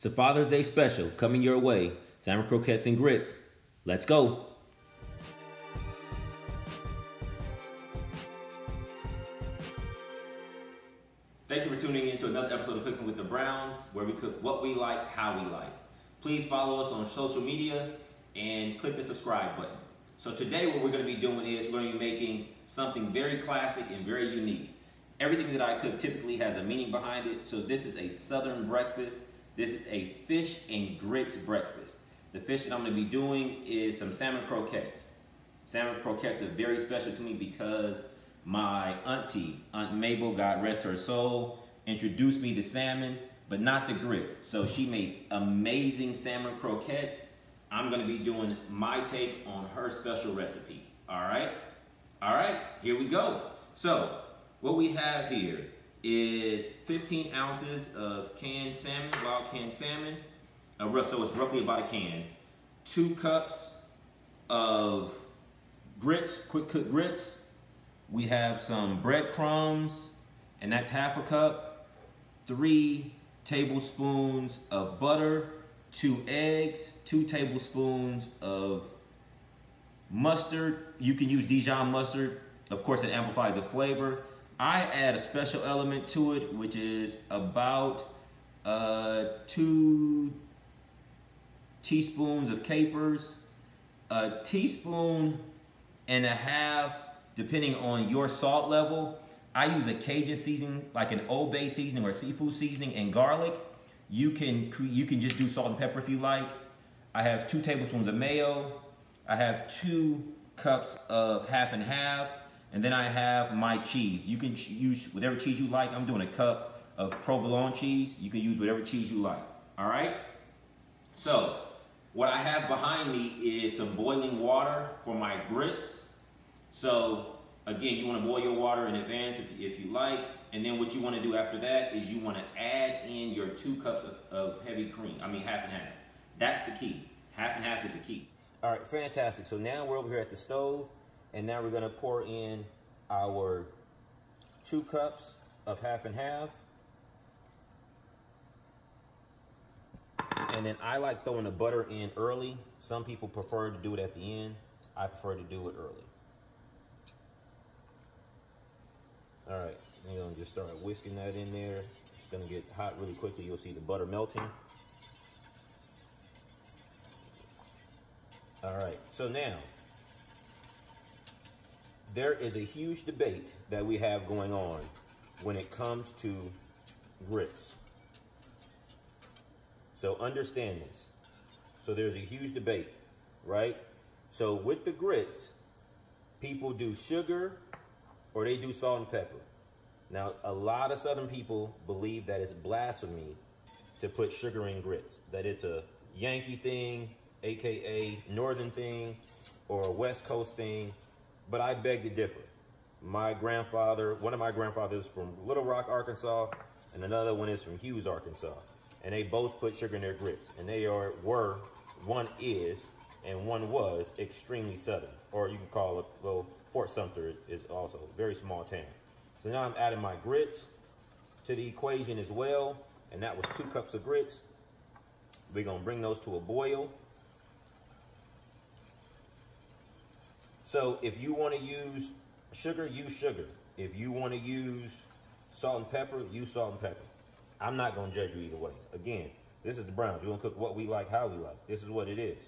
It's a Father's Day special coming your way. Salmon croquettes and grits. Let's go. Thank you for tuning in to another episode of Cooking with the Browns, where we cook what we like, how we like. Please follow us on social media and click the subscribe button. So today what we're going to be doing is we're going to be making something very classic and very unique. Everything that I cook typically has a meaning behind it. So this is a Southern breakfast. This is a fish and grits breakfast. The fish that I'm going to be doing is some salmon croquettes. Salmon croquettes are very special to me because my auntie, Aunt Mabel, God rest her soul, introduced me to salmon, but not the grits. So she made amazing salmon croquettes. I'm going to be doing my take on her special recipe. All right? All right, here we go. So what we have here is 15 ounces of canned salmon, wild canned salmon. So it's roughly about a can. 2 cups of grits, quick cook grits. We have some breadcrumbs, and that's 1/2 cup. 3 tablespoons of butter, 2 eggs, 2 tablespoons of mustard. You can use Dijon mustard. Of course, it amplifies the flavor. I add a special element to it, which is about 2 teaspoons of capers, 1.5 teaspoons, depending on your salt level. I use a Cajun seasoning, like an Old Bay seasoning or seafood seasoning, and garlic. You can just do salt and pepper if you like. I have 2 tablespoons of mayo. I have 2 cups of 1/2 and 1/2. And then I have my cheese. You can use whatever cheese you like. I'm doing 1 cup of provolone cheese. You can use whatever cheese you like, all right? So what I have behind me is some boiling water for my grits. So again, you want to boil your water in advance if you like. And then what you want to do after that is you want to add in your 2 cups of heavy cream. I mean, 1/2 and 1/2. That's the key. 1/2 and 1/2 is the key. All right, fantastic. So now we're over here at the stove. And now we're going to pour in our 2 cups of 1/2 and 1/2. And then I like throwing the butter in early. Some people prefer to do it at the end. I prefer to do it early. All right, I'm going to just start whisking that in there. It's going to get hot really quickly. You'll see the butter melting. All right, so now, there is a huge debate that we have going on when it comes to grits. So understand this. So there's a huge debate, right? So with the grits, people do sugar or they do salt and pepper. Now, a lot of Southern people believe that it's blasphemy to put sugar in grits, that it's a Yankee thing, AKA Northern thing, or a West Coast thing. But I beg to differ. My grandfather, one of my grandfathers is from Little Rock, Arkansas, and another one is from Hughes, Arkansas. And they both put sugar in their grits. And they were, one is, and one was extremely Southern. Or you can call it, well, Fort Sumter is also a very small town. So now I'm adding my grits to the equation as well. And that was 2 cups of grits. We're gonna bring those to a boil. So if you want to use sugar, use sugar. If you want to use salt and pepper, use salt and pepper. I'm not going to judge you either way. Again, this is the Browns. We're going to cook what we like, how we like. This is what it is.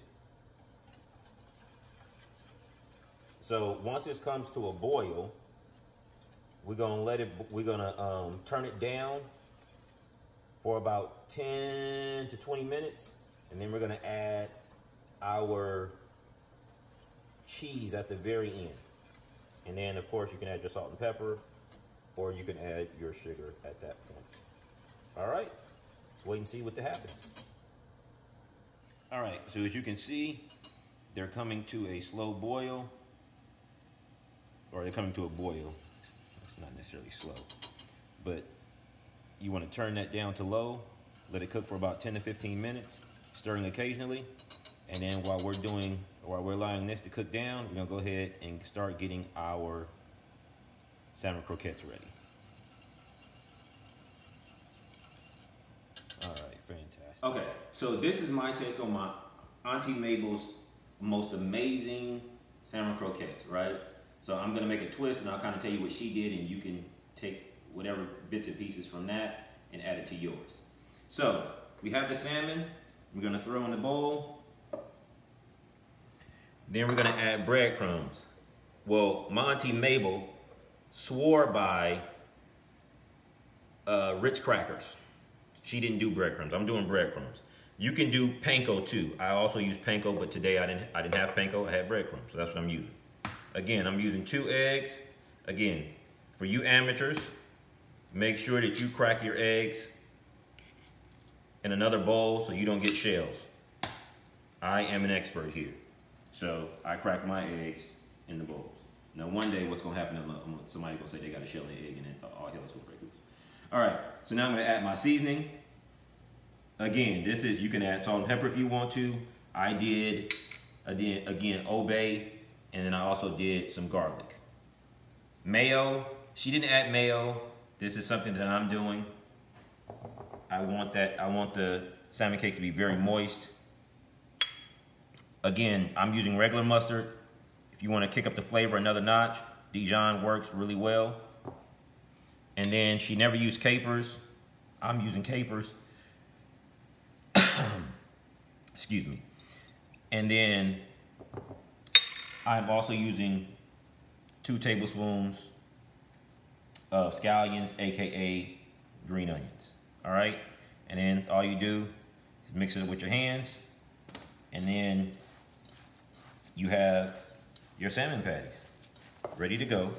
So once this comes to a boil, we're going to turn it down for about 10 to 20 minutes. And then we're going to add our cheese at the very end, and then of course you can add your salt and pepper, or you can add your sugar at that point. All right, let's wait and see what happens. All right, so as you can see, they're coming to a slow boil, or they're coming to a boil. It's not necessarily slow, but you want to turn that down to low, let it cook for about 10 to 15 minutes, stirring occasionally. And then while we're allowing this to cook down, we're gonna go ahead and start getting our salmon croquettes ready. All right, fantastic. Okay, so this is my take on my Auntie Mabel's most amazing salmon croquettes, right? So I'm gonna make a twist and I'll kind of tell you what she did and you can take whatever bits and pieces from that and add it to yours. So we have the salmon, we're gonna throw in the bowl. Then we're gonna add breadcrumbs. Well, my Auntie Mabel swore by Ritz crackers. She didn't do breadcrumbs. I'm doing breadcrumbs. You can do panko too. I also use panko, but today I didn't have panko. I had breadcrumbs, so that's what I'm using. Again, I'm using 2 eggs. Again, for you amateurs, make sure that you crack your eggs in another bowl so you don't get shells. I am an expert here. So I crack my eggs in the bowls. Now one day what's gonna happen, somebody's gonna say they got a shell in the egg and then all hell's gonna break loose. All right, so now I'm gonna add my seasoning. Again, this is, you can add salt and pepper if you want to. I did again, Old Bay, and then I also did some garlic. Mayo, she didn't add mayo. This is something that I'm doing. I want the salmon cakes to be very moist. Again, I'm using regular mustard. If you want to kick up the flavor another notch, Dijon works really well. And then she never used capers. I'm using capers. Excuse me. And then I'm also using 2 tablespoons of scallions, AKA green onions. All right. And then all you do is mix it up with your hands. And then you have your salmon patties ready to go,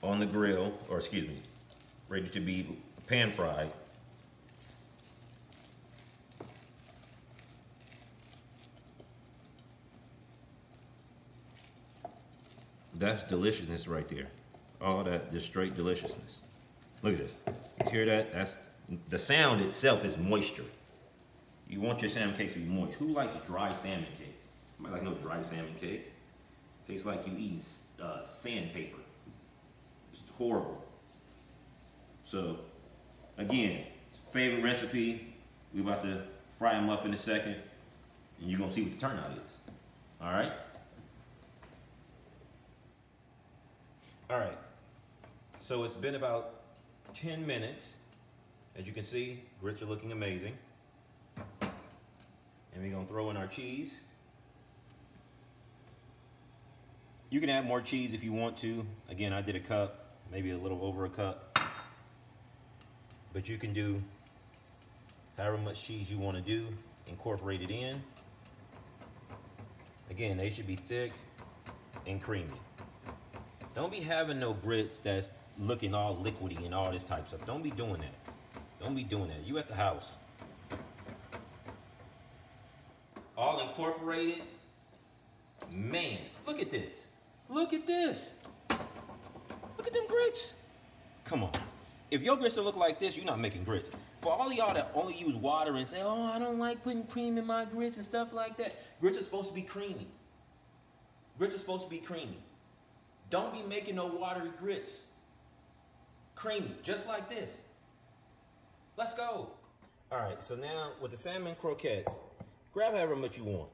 on the grill, or excuse me, ready to be pan fried. That's deliciousness right there. All that, just straight deliciousness. Look at this. You hear that? That's the sound itself is moisture. You want your salmon cakes to be moist. Who likes dry salmon cakes? Might like no dry salmon cake. Tastes like you eating sandpaper. It's horrible. So, again, favorite recipe. We're about to fry them up in a second, and you're gonna see what the turnout is. All right. All right. So it's been about 10 minutes. As you can see, grits are looking amazing. And we're gonna throw in our cheese. You can add more cheese if you want to. Again, I did a cup, maybe a little over a cup. But you can do however much cheese you want to do, incorporate it in. Again, they should be thick and creamy. Don't be having no grits that's looking all liquidy and all this type stuff. Don't be doing that. Don't be doing that. You at the house. All incorporated. Man, look at this. Look at this. Look at them grits. Come on. If your grits don't look like this, you're not making grits. For all y'all that only use water and say, oh, I don't like putting cream in my grits and stuff like that. Grits are supposed to be creamy. Grits are supposed to be creamy. Don't be making no watery grits. Creamy, just like this. Let's go. All right, so now with the salmon croquettes, grab however much you want,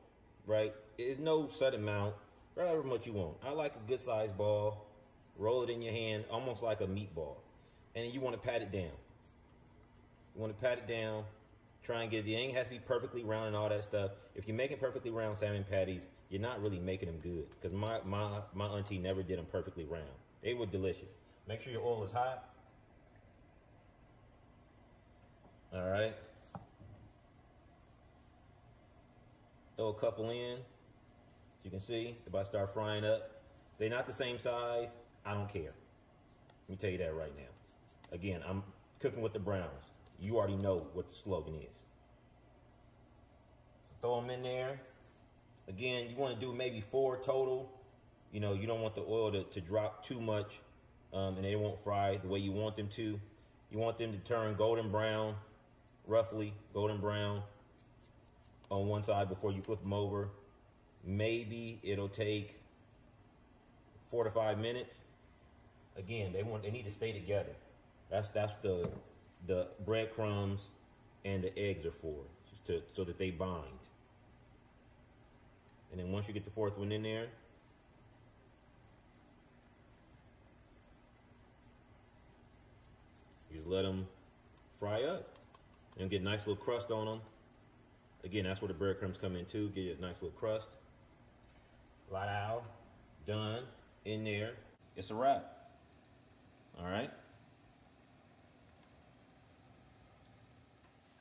right? It's no set amount. Grab however much you want. I like a good sized ball. Roll it in your hand, almost like a meatball. And you want to pat it down. You want to pat it down. Try and get it. It ain't have to be perfectly round and all that stuff. If you're making perfectly round salmon patties, you're not really making them good. Because my auntie never did them perfectly round. They were delicious. Make sure your oil is hot. All right. Throw a couple in. As you can see, if I start frying up, they're not the same size. I don't care. Let me tell you that right now. Again, I'm cooking with the Browns. You already know what the slogan is. So throw them in there. Again, you want to do maybe 4 total. You know, you don't want the oil to drop too much, and they won't fry the way you want them to. You want them to turn golden brown, roughly golden brown on one side before you flip them over. Maybe it'll take 4 to 5 minutes. Again, they need to stay together. That's the breadcrumbs and the eggs are for, just so that they bind. And then once you get the fourth one in there, you just let them fry up and get a nice little crust on them. Again, that's where the breadcrumbs come in too. Get a nice little crust. Lao, done, in there. It's a wrap, all right?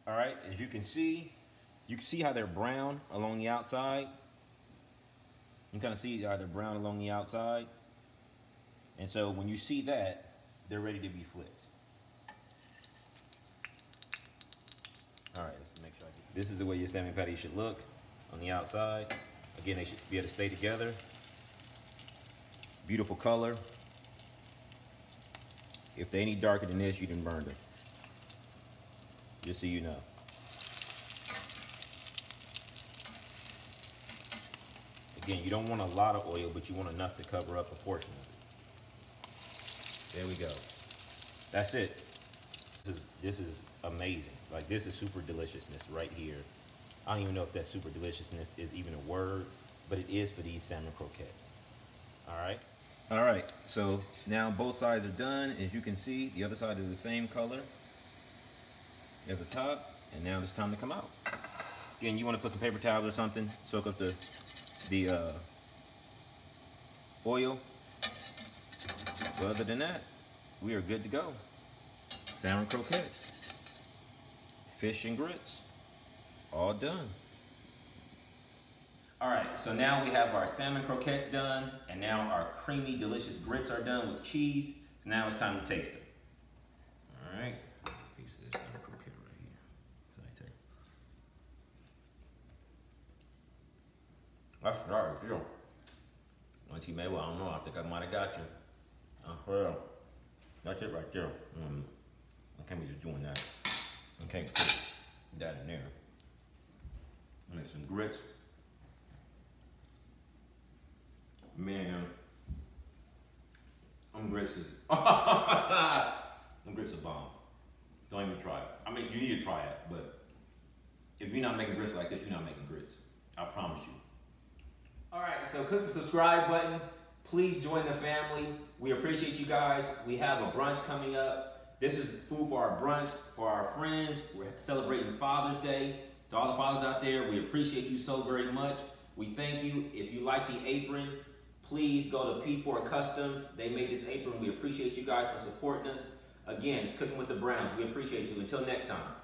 All right, as you can see how they're brown along the outside. You can kind of see how they're brown along the outside. And so when you see that, they're ready to be flipped. All right, let's make sure I get this. This is the way your salmon patty should look on the outside. Again, they should be able to stay together. Beautiful color. If they any darker than this, you done burned them. Just so you know. Again, you don't want a lot of oil, but you want enough to cover up a portion of it. There we go. That's it. This is amazing. Like, this is super deliciousness right here. I don't even know if that super deliciousness is even a word, but it is for these salmon croquettes. All right? All right, so now both sides are done. As you can see, the other side is the same color. There's a top, and now it's time to come out. Again, you want to put some paper towels or something, soak up the oil. But other than that, we are good to go. Salmon croquettes, fish and grits, all done. All right, so now we have our salmon croquettes done, and now our creamy, delicious grits are done with cheese. So now it's time to taste them. All right. Piece of this salmon croquette right here. That's dark, if you don't. Auntie Mabel, I don't know. I think I might have got you. Well, that's it right there. I can't be just doing that. I can't put that in there. And there's some grits. Man, them grits is them grits are bomb. Don't even try it. I mean, you need to try it, but if you're not making grits like this, you're not making grits. I promise you. All right, so click the subscribe button. Please join the family. We appreciate you guys. We have a brunch coming up. This is food for our brunch, for our friends. We're celebrating Father's Day. To all the fathers out there, we appreciate you so very much. We thank you. If you like the apron, please go to P4 Customs. They made this apron. We appreciate you guys for supporting us. Again, it's Cooking with the Browns. We appreciate you. Until next time.